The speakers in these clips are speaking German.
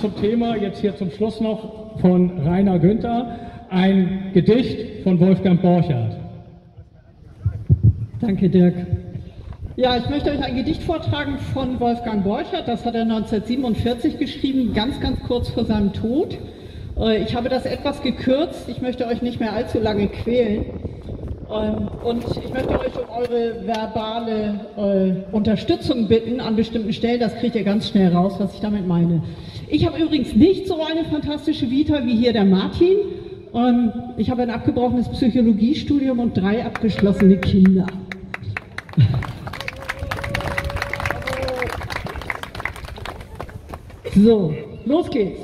zum Thema, jetzt hier zum Schluss noch, von Reina Günther, ein Gedicht von Wolfgang Borchert. Danke, Dirk. Ja, ich möchte euch ein Gedicht vortragen von Wolfgang Borchert. Das hat er 1947 geschrieben, ganz, ganz kurz vor seinem Tod. Ich habe das etwas gekürzt. Ich möchte euch nicht mehr allzu lange quälen. Und ich möchte euch um eure verbale Unterstützung bitten an bestimmten Stellen. Das kriegt ihr ganz schnell raus, was ich damit meine. Ich habe übrigens nicht so eine fantastische Vita wie hier der Martin. Ich habe ein abgebrochenes Psychologiestudium und 3 abgeschlossene Kinder. So, los geht's.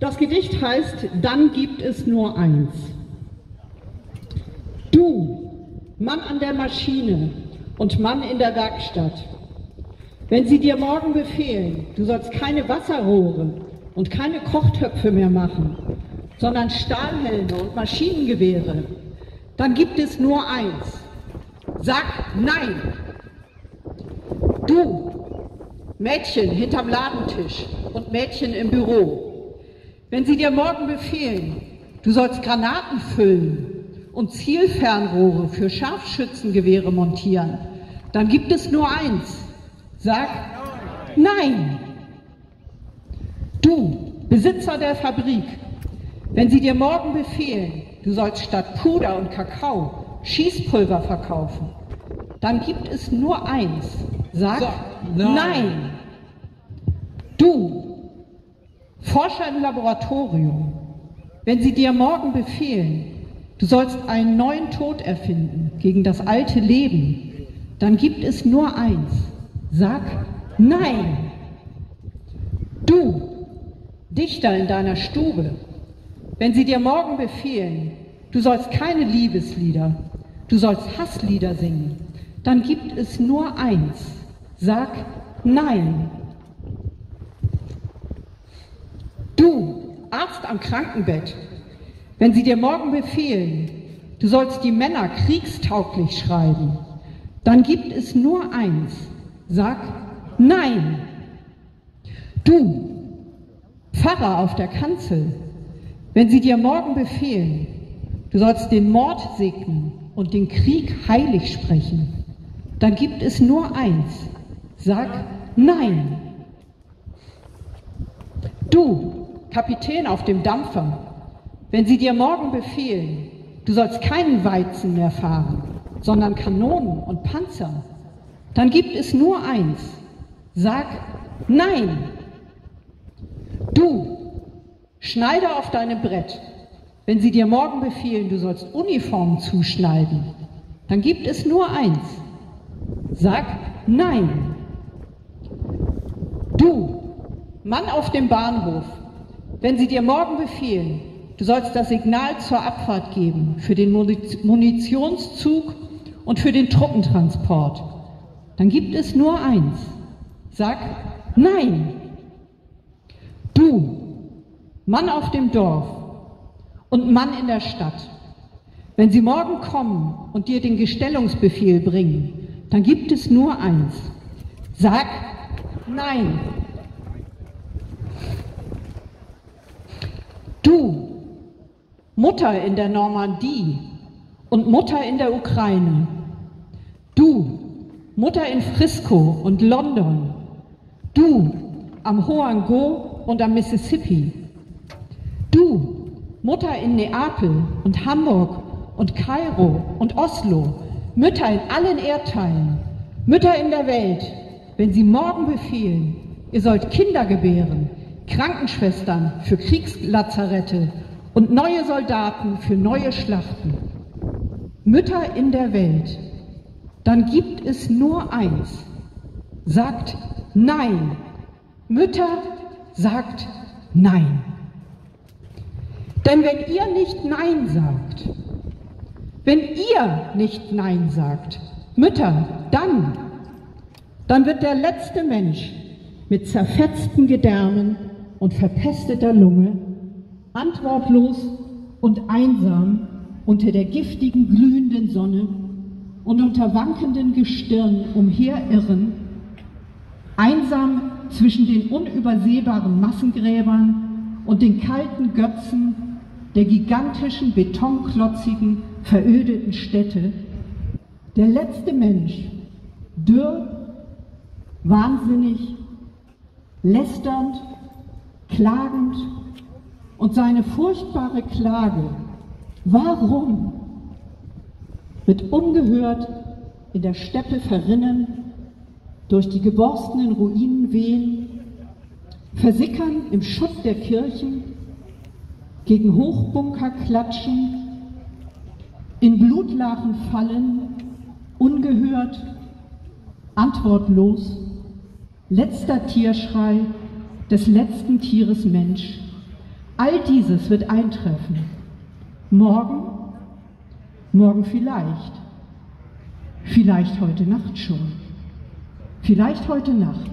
Das Gedicht heißt, dann gibt es nur eins. Du, Mann an der Maschine und Mann in der Werkstatt, wenn sie dir morgen befehlen, du sollst keine Wasserrohre und keine Kochtöpfe mehr machen, sondern Stahlhelme und Maschinengewehre, dann gibt es nur eins. Sag nein! Du, Mädchen hinterm Ladentisch und Mädchen im Büro, wenn sie dir morgen befehlen, du sollst Granaten füllen und Zielfernrohre für Scharfschützengewehre montieren, dann gibt es nur eins. Sag nein! Du, Besitzer der Fabrik, wenn sie dir morgen befehlen, du sollst statt Puder und Kakao Schießpulver verkaufen, dann gibt es nur eins. Sag nein! Du, Forscher im Laboratorium, wenn sie dir morgen befehlen, du sollst einen neuen Tod erfinden gegen das alte Leben, dann gibt es nur eins. Sag nein! Du, Dichter in deiner Stube, wenn sie dir morgen befehlen, du sollst keine Liebeslieder, du sollst Hasslieder singen, dann gibt es nur eins. Sag nein. Du, Arzt am Krankenbett, wenn sie dir morgen befehlen, du sollst die Männer kriegstauglich schreiben, dann gibt es nur eins. Sag nein. Du, Pfarrer auf der Kanzel, wenn sie dir morgen befehlen, du sollst den Mord segnen und den Krieg heilig sprechen, dann gibt es nur eins. Sag nein. Du, Kapitän auf dem Dampfer, wenn sie dir morgen befehlen, du sollst keinen Weizen mehr fahren, sondern Kanonen und Panzer, dann gibt es nur eins. Sag nein. Du, Schneider auf deinem Brett, wenn sie dir morgen befehlen, du sollst Uniformen zuschneiden, dann gibt es nur eins. Sag nein. Du, Mann auf dem Bahnhof, wenn sie dir morgen befehlen, du sollst das Signal zur Abfahrt geben für den Munitionszug und für den Truppentransport, dann gibt es nur eins. Sag nein. Du, Mann auf dem Dorf und Mann in der Stadt, wenn sie morgen kommen und dir den Gestellungsbefehl bringen, dann gibt es nur eins. Sag nein. Du, Mutter in der Normandie und Mutter in der Ukraine, du, Mutter in Frisco und London, du, am Hoangho und am Mississippi, du, Mutter in Neapel und Hamburg und Kairo und Oslo, Mütter in allen Erdteilen, Mütter in der Welt, wenn sie morgen befehlen, ihr sollt Kinder gebären, Krankenschwestern für Kriegslazarette und neue Soldaten für neue Schlachten, Mütter in der Welt, dann gibt es nur eins. Sagt nein. Mütter, sagt nein. Denn wenn ihr nicht nein sagt, wenn ihr nicht nein sagt, Mütter, dann wird der letzte Mensch mit zerfetzten Gedärmen und verpesteter Lunge antwortlos und einsam unter der giftigen, glühenden Sonne und unter wankenden Gestirnen umherirren, einsam zwischen den unübersehbaren Massengräbern und den kalten Götzen der gigantischen, betonklotzigen, verödeten Städte. Der letzte Mensch, dürr, wahnsinnig, lästernd, klagend und seine furchtbare Klage, warum, wird ungehört in der Steppe verrinnen, durch die geborstenen Ruinen wehen, versickern im Schutt der Kirchen, gegen Hochbunker klatschen, in Blutlachen fallen, ungehört, antwortlos, letzter Tierschrei des letzten Tieres Mensch. All dieses wird eintreffen. Morgen, morgen vielleicht, vielleicht heute Nacht schon, vielleicht heute Nacht.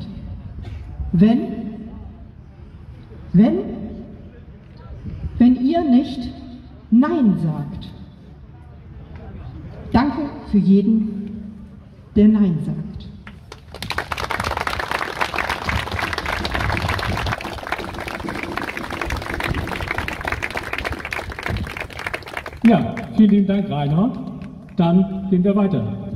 Wenn ihr nicht Nein sagt. Danke für jeden, der Nein sagt. Ja, vielen lieben Dank, Reina. Dann gehen wir weiter.